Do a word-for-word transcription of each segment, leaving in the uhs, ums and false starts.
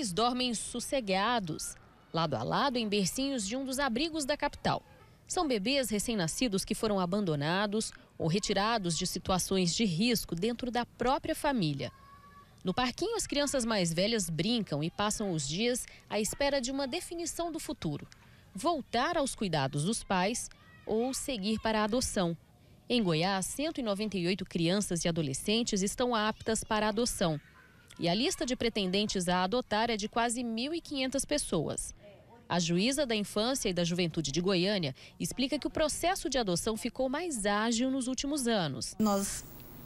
Eles dormem sossegados, lado a lado em bercinhos de um dos abrigos da capital. São bebês recém-nascidos que foram abandonados ou retirados de situações de risco dentro da própria família. No parquinho, as crianças mais velhas brincam e passam os dias à espera de uma definição do futuro: voltar aos cuidados dos pais ou seguir para a adoção. Em Goiás, cento e noventa e oito crianças e adolescentes estão aptas para adoção. E a lista de pretendentes a adotar é de quase mil e quinhentas pessoas. A juíza da Infância e da Juventude de Goiânia explica que o processo de adoção ficou mais ágil nos últimos anos. Nós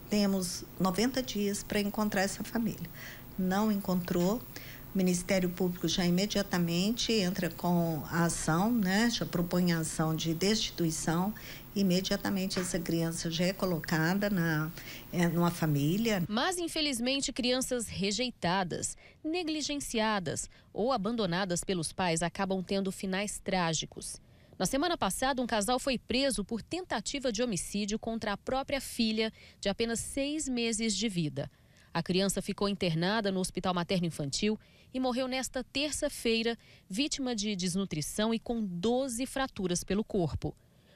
temos noventa dias para encontrar essa família. Não encontrou, o Ministério Público já imediatamente entra com a ação, né? Já propõe a ação de destituição. Imediatamente essa criança já é colocada na, é, numa família. Mas, infelizmente, crianças rejeitadas, negligenciadas ou abandonadas pelos pais acabam tendo finais trágicos. Na semana passada, um casal foi preso por tentativa de homicídio contra a própria filha, de apenas seis meses de vida. A criança ficou internada no Hospital Materno Infantil e morreu nesta terça-feira, vítima de desnutrição e com doze fraturas pelo corpo.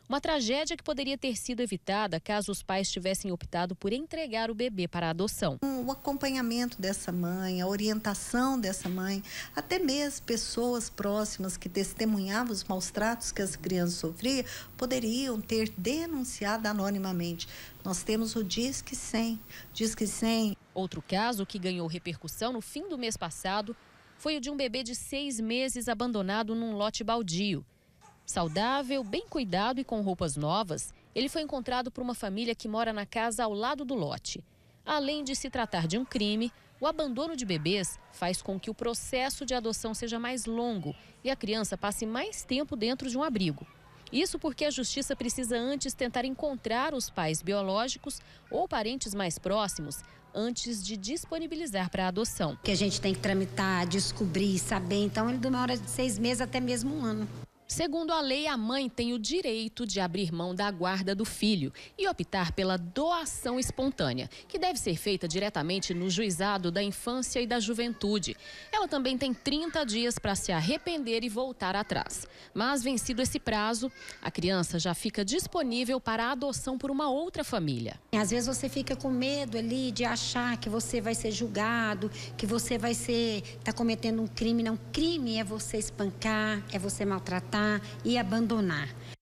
Uma tragédia que poderia ter sido evitada caso os pais tivessem optado por entregar o bebê para a adoção. O acompanhamento dessa mãe, a orientação dessa mãe, até mesmo pessoas próximas que testemunhavam os maus tratos que essa criança sofria, poderiam ter denunciado anonimamente. Nós temos o Disque cem. Disque cem. Outro caso que ganhou repercussão no fim do mês passado foi o de um bebê de seis meses abandonado num lote baldio. Saudável, bem cuidado e com roupas novas, ele foi encontrado por uma família que mora na casa ao lado do lote. Além de se tratar de um crime, o abandono de bebês faz com que o processo de adoção seja mais longo e a criança passe mais tempo dentro de um abrigo. Isso porque a justiça precisa antes tentar encontrar os pais biológicos ou parentes mais próximos antes de disponibilizar para a adoção. Que a gente tem que tramitar, descobrir, saber, então ele demora de seis meses até mesmo um ano. Segundo a lei, a mãe tem o direito de abrir mão da guarda do filho e optar pela doação espontânea, que deve ser feita diretamente no juizado da infância e da juventude. Ela também tem trinta dias para se arrepender e voltar atrás. Mas, vencido esse prazo, a criança já fica disponível para a adoção por uma outra família. Às vezes você fica com medo ali de achar que você vai ser julgado, que você vai ser, tá cometendo um crime. Não, crime é você espancar, é você maltratar e abandonar.